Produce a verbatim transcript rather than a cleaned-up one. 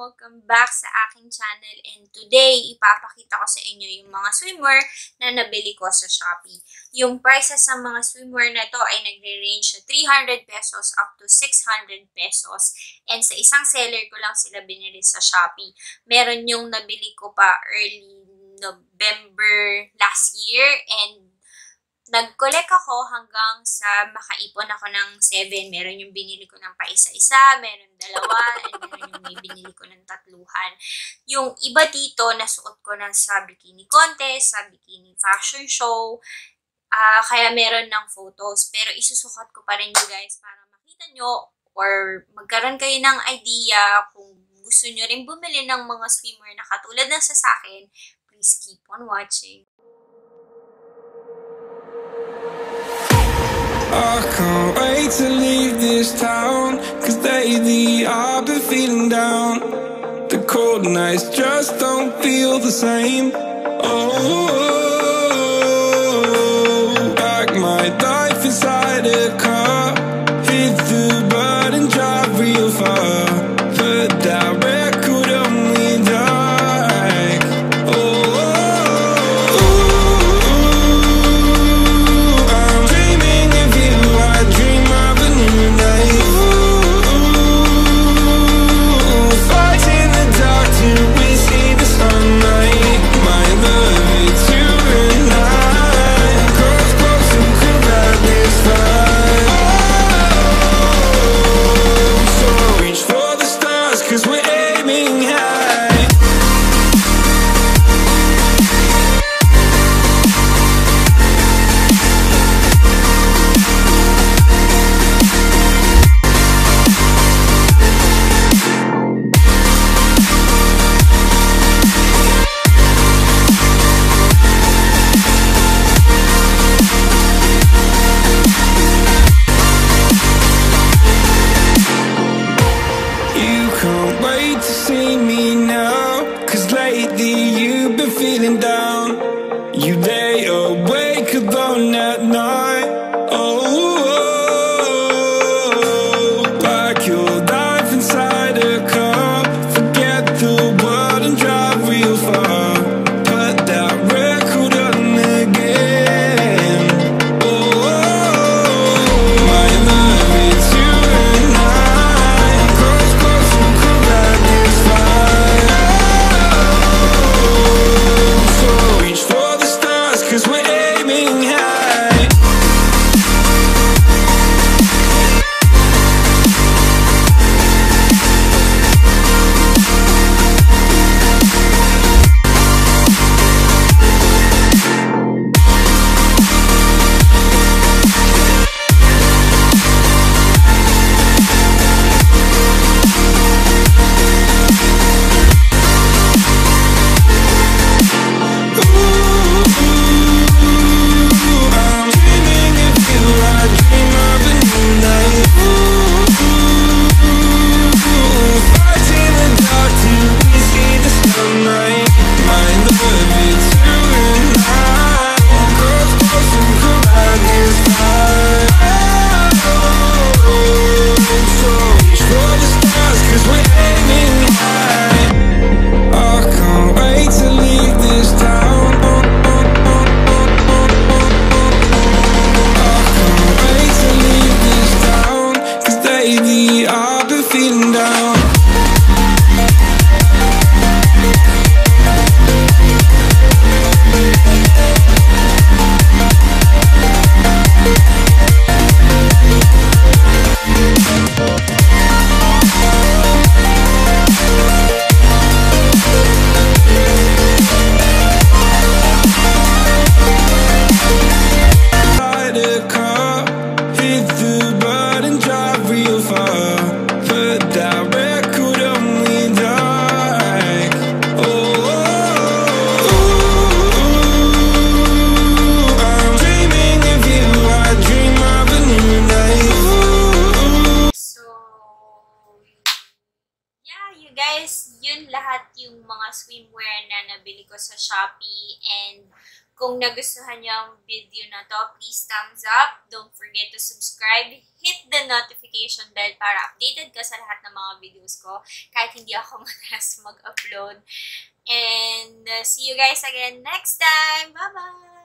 Welcome back sa aking channel, and today ipapakita ko sa inyo yung mga swimwear na nabili ko sa Shopee. Yung prices sa mga swimwear na to ay nagre-range na three hundred pesos up to six hundred pesos, and sa isang seller ko lang sila binili sa Shopee. Meron yung nabili ko pa early November last year, and nag-collect ako hanggang sa makaipon ako ng seven. Meron yung binili ko ng paisa-isa, meron dalawa, and meron yung may binili ko ng tatluhan. Yung iba dito, nasuot ko na sa bikini contest, sa bikini fashion show, uh, kaya meron ng photos. Pero isusukat ko pa rin you guys para makita nyo or magkaroon kayo ng idea kung gusto nyo rin bumili ng mga swimwear na katulad ng sa sakin. Please keep on watching. I can't wait to leave this town, 'cause lately I've been feeling down. The cold nights just don't feel the same. Oh, like my life inside a car, hit the button and drive real far. But that record only died. Oh, yun lahat yung mga swimwear na nabili ko sa Shopee, and Kung nagustuhan niyo ang video na to, please thumbs up. Don't forget to subscribe. Hit the notification bell para updated ka sa lahat ng mga videos ko. Kahit hindi ako madalas mag-upload. And uh, see you guys again next time. Bye-bye!